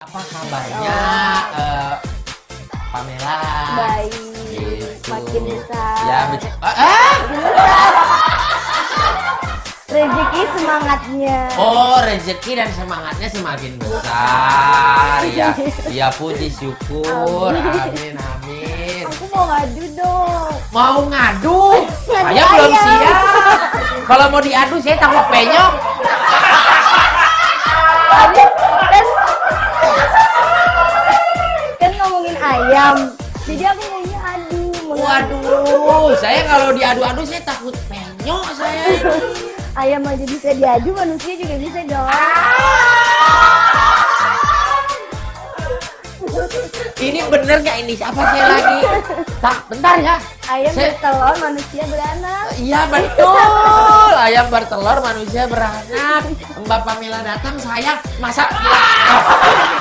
Apa kabarnya Pamela? Baik, gitu. Makin besar. Ya, rezeki semangatnya. Oh, rezeki dan semangatnya semakin besar. Ya, ya puji syukur. Amin, amin. Aku mau ngadu dong. Mau ngadu? Saya belum siap. Kalau mau diadu saya tambah penyok. Ayam, jadi aku maunya adu. Waduh, saya kalau diadu-adu saya takut penyok saya. Ayam aja bisa diadu, manusia juga bisa dong. Ini bener gak ini? Apa saya lagi? Tak, bentar ya. Ayam bertelur, manusia beranak. Iya betul, ayam bertelur, manusia beranak. Mbak Pamela datang, saya masak.